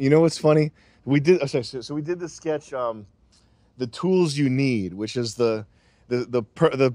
You know what's funny? We did the sketch, the tools you need, which is the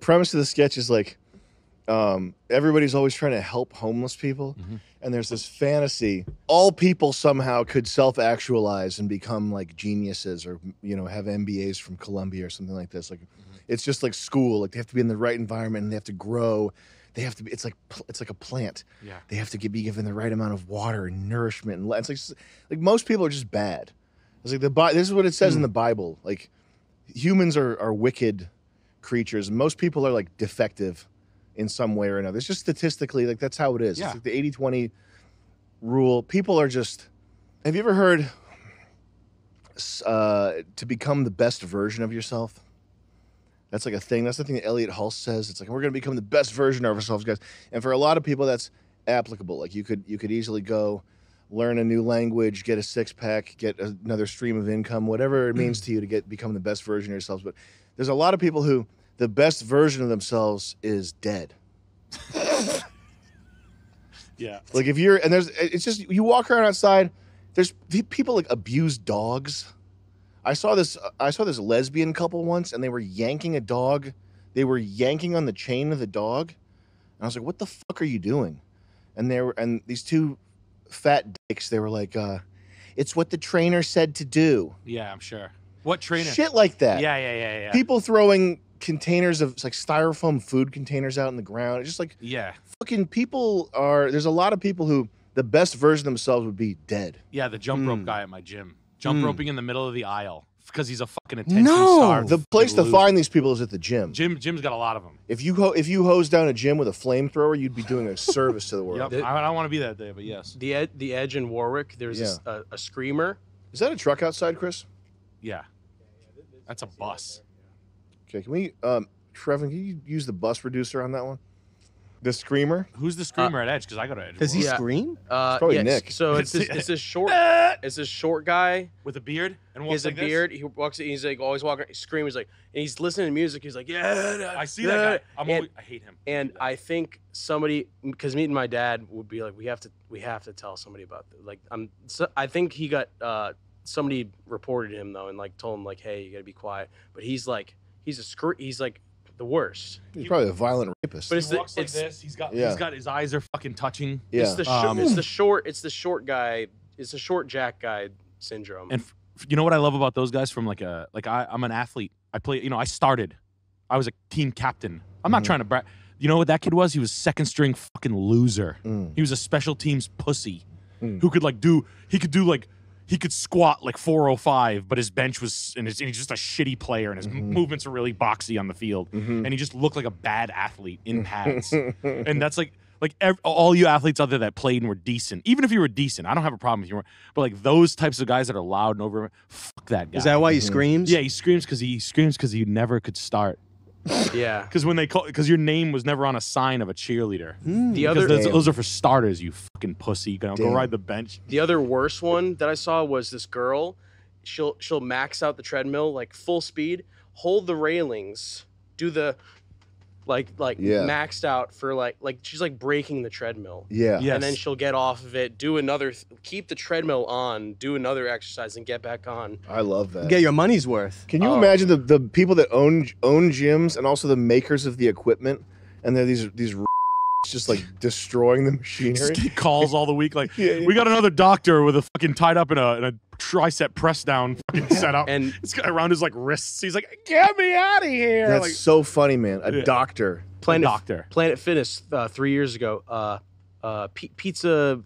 premise of the sketch is like, everybody's always trying to help homeless people. Mm-hmm. And there's this fantasy, all people somehow could self-actualize and become like geniuses or, you know, have MBAs from Columbia or something like this. Like, mm-hmm. It's just like school. Like, they have to be in the right environment and they have to grow. They have to be, it's like a plant. Yeah. They have to be given the right amount of water and nourishment. And it's like most people are just bad. It's like this is what it says in the Bible. Like, humans are wicked creatures. Most people are like defective in some way or another. It's just statistically, like, that's how it is. Yeah. It's like the 80-20 rule. People are just, have you ever heard to become the best version of yourself? That's like a thing. That's the thing that Elliot Hulse says. It's like, we're going to become the best version of ourselves, guys. And for a lot of people, that's applicable. Like, you could easily go learn a new language, get a six-pack, get another stream of income, whatever it means to you to become the best version of yourselves. But there's a lot of people who the best version of themselves is dead. Yeah. Like, if you're, and there's, it's just, you walk around outside, there's people like abuse dogs. I saw this lesbian couple once, and they were yanking a dog. They were yanking on the chain of the dog. And I was like, what the fuck are you doing? And these two fat dicks, they were like, it's what the trainer said to do. Yeah, I'm sure. What trainer? Shit like that. Yeah. People throwing containers of, like, styrofoam food containers out in the ground. It's just like, yeah, fucking people are, there's a lot of people who the best version of themselves would be dead. Yeah, the jump rope guy at my gym. Jump roping in the middle of the aisle because he's a fucking attention star. The place to find these people is at the gym. Jim's got a lot of them. If you hose down a gym with a flamethrower, you'd be doing a service to the world. Yep. I don't want to be that day, but yes. The Edge in Warwick, there's a screamer. Is that a truck outside, Chris? Yeah. That's a bus. Okay, can we, Trevin, can you use the bus reducer on that one? The screamer? Who's the screamer at Edge? Because I go to Edge. Does he scream? It's probably Nick. So it's this short guy with a beard. And walks like this? He has a beard. He walks. He's like always walking. He screams. He's like, and he's listening to music. He's like, yeah. I see that guy. I hate him. And I think somebody, because me and my dad would be like, we have to tell somebody about this. Like, I think he got somebody reported him though, and like told him like, hey, you gotta be quiet. But he's like the worst. He's probably a violent rapist. But he walks like this. He's got his eyes are fucking touching. Yeah. It's the short guy. It's the short Jack guy syndrome. And you know what I love about those guys from I'm an athlete. I play, you know, I was a team captain. I'm not trying to brag. You know what that kid was? He was second string fucking loser. He was a special teams pussy who could he could squat like 405, but his bench was, and he's just a shitty player, and his movements are really boxy on the field, and he just looked like a bad athlete in pads. And that's all you athletes out there that played and were decent. Even if you were decent, I don't have a problem if you weren't. But like those types of guys that are loud and over, fuck that guy. Is that why he screams? Yeah, he screams because he never could start. Yeah, because your name was never on a sign of a cheerleader. Those are for starters. You fucking pussy. You can go ride the bench. The other worst one that I saw was this girl. She'll max out the treadmill like full speed, hold the railings, do the maxed out for like she's like breaking the treadmill. Yeah, yes. And then she'll get off of it, do another, keep the treadmill on, do another exercise, and get back on. I love that. Get your money's worth. Can you imagine the people that own gyms and also the makers of the equipment, and they're these just like destroying the machinery? Just calls all the week like, we got another doctor with a fucking tied up in a tricep press down fucking setup, and it's around his like wrists. He's like, get me out of here. That's like, so funny, man. Planet Fitness 3 years ago, pizza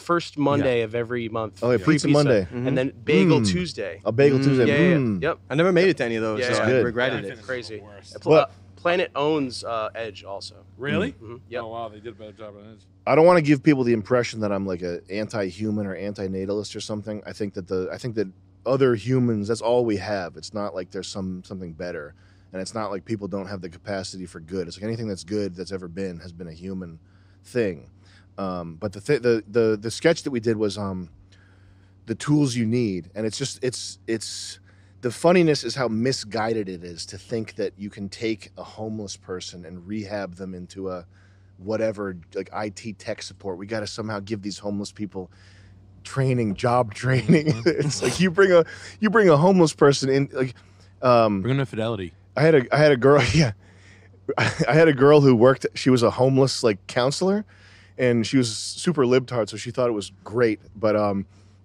first Monday of every month. Oh, yeah, pizza Monday, and then bagel Tuesday. A bagel Tuesday. Yeah. Yep. I never made it to any of those. Yeah, so I regretted it. Crazy. Planet owns Edge also. Really? Yeah. Oh wow, they did a better job on Edge. I don't want to give people the impression that I'm like an anti-human or anti-natalist or something. I think that other humans, that's all we have. It's not like there's something better, and it's not like people don't have the capacity for good. It's like anything that's good that's ever been has been a human thing. But the sketch that we did was the tools you need, and it's the funniness is how misguided it is to think that you can take a homeless person and rehab them into a whatever, like IT tech support. We got to somehow give these homeless people training, job training. It's like you bring a homeless person in, like bring them to Fidelity. I had a girl, yeah. I had a girl who worked, she was a homeless like counselor, and she was super libtard, so she thought it was great. But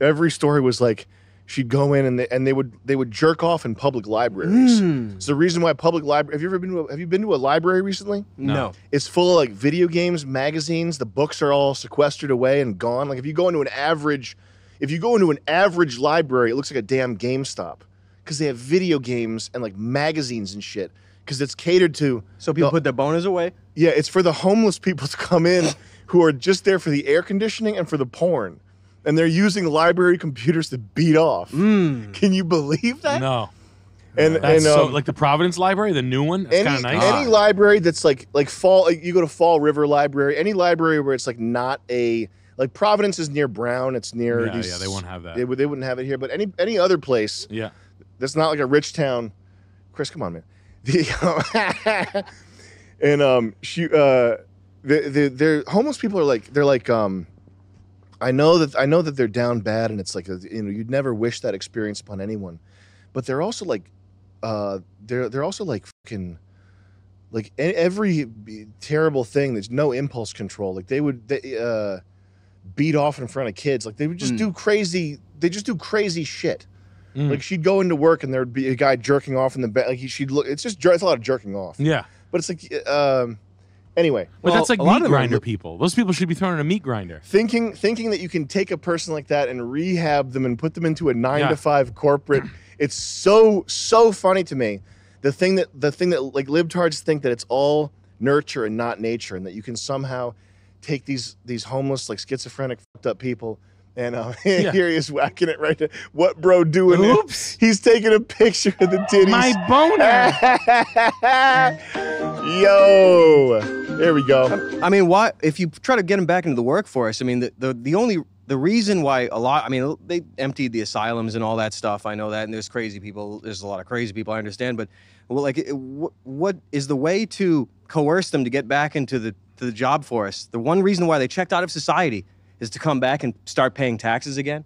every story was like, she'd go in and they would jerk off in public libraries. Mm. It's the reason why public library. Have you been to a library recently? No. It's full of like video games, magazines. The books are all sequestered away and gone. Like if you go into an average library, it looks like a damn GameStop because they have video games and like magazines and shit. Because it's catered to. So people put their boners away. Yeah, it's for the homeless people to come in who are just there for the air conditioning and for the porn. And they're using library computers to beat off. Mm. Can you believe that? No. And so, like the Providence Library, the new one, that's kind of nice. Any library that's like you go to Fall River Library, any library where it's like not a, like Providence is near Brown, it's near. Yeah, they won't have that. They wouldn't have it here, but any other place. Yeah. That's not like a rich town. Chris, come on, man. The homeless people are like, they're like, I know that they're down bad, and it's like you'd never wish that experience upon anyone, but they're also like fucking every terrible thing. There's no impulse control. Like they would beat off in front of kids. Like they would just do crazy. They just do crazy shit. Mm. Like she'd go into work and there'd be a guy jerking off in the bed. Like she'd look. It's a lot of jerking off. Yeah, but it's like. Anyway, but well, that's like meat grinder people. Those people should be thrown in a meat grinder. Thinking that you can take a person like that and rehab them and put them into a 9-to-5 corporate. It's so funny to me. The thing that like libtards think that it's all nurture and not nature, and that you can somehow take these homeless like schizophrenic fucked up people. And here he is whacking it right now. What bro doing? Oops. He's taking a picture of the titties. My boner. Yo. There we go. I mean, why? If you try to get him back into the workforce, I mean, the reason why a lot, I mean, they emptied the asylums and all that stuff. I know that. And there's crazy people. There's a lot of crazy people. I understand. But well, like, what is the way to coerce them to get back into the job force? The one reason why they checked out of society is to come back and start paying taxes again.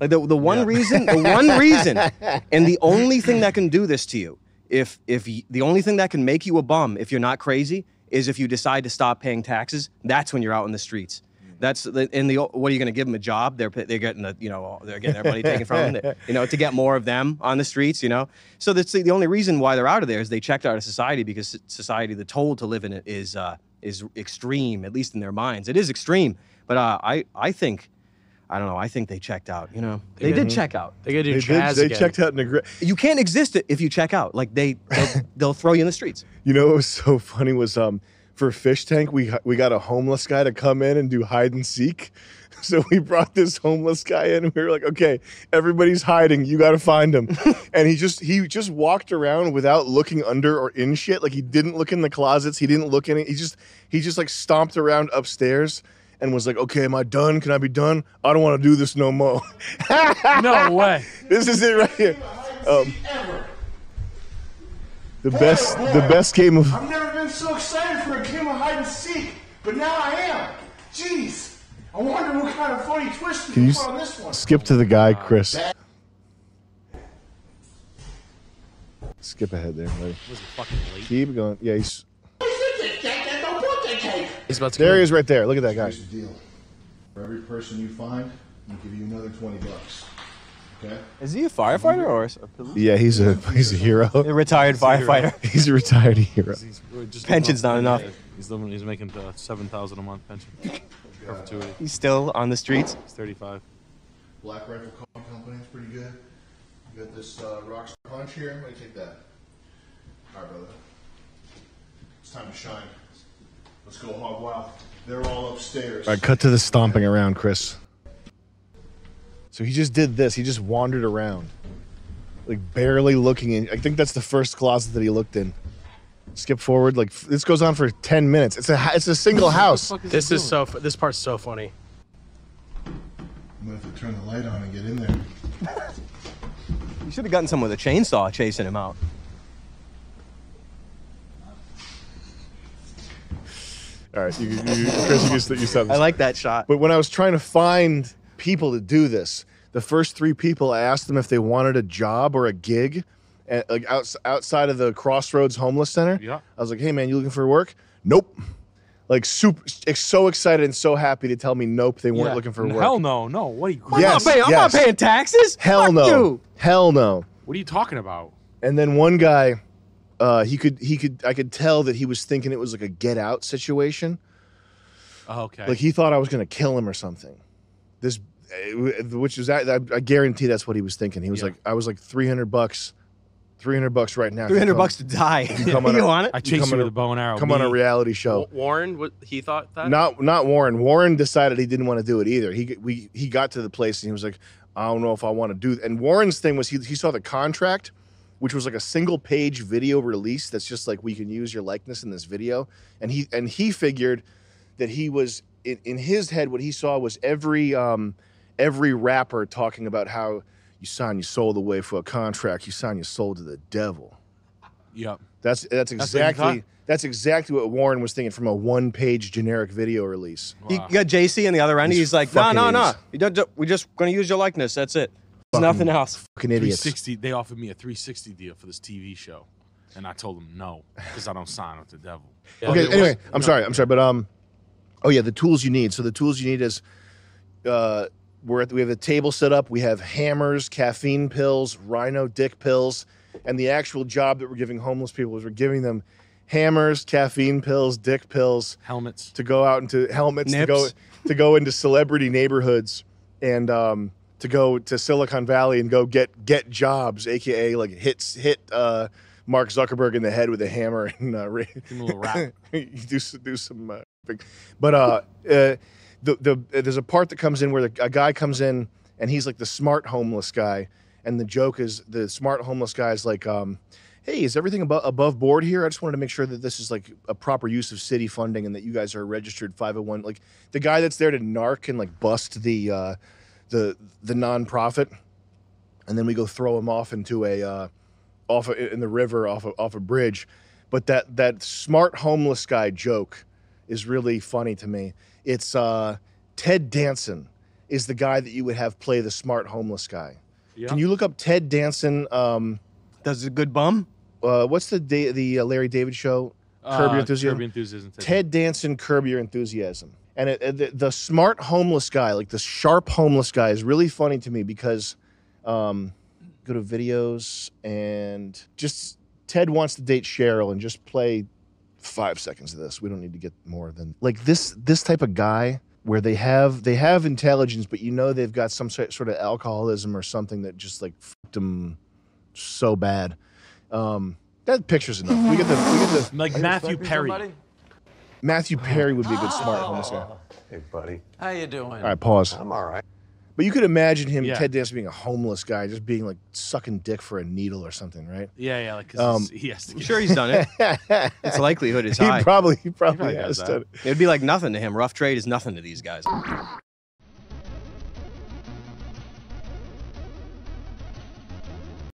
Like the one reason, and the only thing that can do this to you, if the only thing that can make you a bum if you're not crazy is if you decide to stop paying taxes. That's when you're out in the streets. That's what are you going to give them a job? They're getting they're getting their money taken from them. To get more of them on the streets. So that's the only reason why they're out of there is they checked out of society, because society, the toll to live in it is extreme, at least in their minds. It is extreme. But I think they checked out, They did check out. They checked out in a grid. You can't exist if you check out. Like they'll throw you in the streets. You know what was so funny was for Fishtank, we got a homeless guy to come in and do hide and seek. So we brought this homeless guy in, and we were like, okay, everybody's hiding. You got to find him. And he just walked around without looking under or in shit. Like he didn't look in the closets. He didn't look in it. He just like stomped around upstairs. And was like, okay, am I done? Can I be done? I don't want to do this no more. No way. This is it right here. The best game of. I've never been so excited for a game of hide and seek, but now I am. Jeez, I wonder what kind of funny twist you put on this one. Skip to the guy, Chris. Skip ahead there, buddy. Was it fucking late? Keep going. Yeah, he's. There he is right there. Look at that guy. Here's the deal. For every person you find, we'll give you another $20. Okay? Is he a firefighter or a police? Yeah, he's a hero. A retired firefighter. He's a retired hero. He's pension's not enough. He's making the $7,000 a month pension. Perpetuity. He's still on the streets. He's 35. Black Rifle Company is pretty good. You got this Rockstar punch here. Why do you take that? All right, brother. It's time to shine. Let's go hog wild. They're all upstairs. All right, cut to the stomping around, Chris. So he just did this. He just wandered around, like barely looking in. I think that's the first closet that he looked in. Skip forward. Like this goes on for 10 minutes. It's a single house. This part's so funny. I'm gonna have to turn the light on and get in there. You should have gotten someone with a chainsaw chasing him out. All right, Chris, you stopped. I like that shot. But when I was trying to find people to do this. The first three people, I asked them if they wanted a job or a gig at, like, outside of the Crossroads Homeless Center. Yeah. I was like, hey, man, you looking for work? Nope. Like, super, so excited and so happy to tell me nope, they weren't looking for work. Hell no, no. What are you? Yes, I'm not paying taxes. Hell Fuck no. You. Hell no. What are you talking about? And then one guy, I could tell that he was thinking it was like a get out situation. Oh, okay. Like, he thought I was going to kill him or something. This, which is, I guarantee that's what he was thinking. He was like, I was like $300. $300 right now. $300 to die. You want it? I chase you with a bow and arrow. Come on a reality show. Warren, what he thought that? Not Warren. Warren decided he didn't want to do it either. He got to the place and he was like, I don't know if I want to do. And Warren's thing was he saw the contract, which was like a single page video release that's just like, we can use your likeness in this video. And he figured that he was in his head, what he saw was every rapper talking about how. You sign your soul away for a contract. You sign your soul to the devil. Yep. That's exactly what Warren was thinking from a one-page generic video release. Wow. You got JC on the other end. He's like, no. You don't, we're just going to use your likeness. That's it. There's nothing else. Fucking idiots. They offered me a 360 deal for this TV show, and I told them no because I don't sign with the devil. Yeah, okay. Anyway, I'm sorry, but oh yeah, the tools you need. So the tools you need is we have a table set up. We have hammers, caffeine pills, rhino dick pills, and the actual job that we're giving homeless people is we're giving them hammers, caffeine pills, dick pills, helmets to go out into helmets Nips. to go into celebrity neighborhoods and to go to Silicon Valley and go get jobs, aka like hit Mark Zuckerberg in the head with a hammer and give him a little rap. do some there's a part that comes in where a guy comes in and he's like the smart homeless guy, and the joke is the smart homeless guy is like, hey, is everything above board here? I just wanted to make sure that this is like a proper use of city funding and that you guys are registered 501. Like the guy that's there to narc and like bust the nonprofit, and then we go throw him off into in the river off a bridge. But that smart homeless guy joke is really funny to me. It's Ted Danson is the guy that you would have play the smart homeless guy. Yeah. Can you look up Ted Danson? Does a good bum? What's the Larry David show? Curb Your Enthusiasm. Curb Your Enthusiasm. Ted Danson, Curb Your Enthusiasm. And the smart homeless guy, like the sharp homeless guy, is really funny to me because go to videos and just Ted wants to date Cheryl and just play 5 seconds of this. We don't need to get more than like this type of guy where they have intelligence, but you know they've got some sort of alcoholism or something that just like fucked them so bad. That picture's enough. We get the like Matthew Perry. Somebody? Matthew Perry would be a good smart homeless guy. Hey buddy, how you doing? All right, pause. I'm all right. But you could imagine him, Ted Danson, being a homeless guy, just being like sucking dick for a needle or something, right? Yeah. Like, he has to. I'm sure he's done it. Its likelihood is high. He probably has done it. It'd be like nothing to him. Rough trade is nothing to these guys.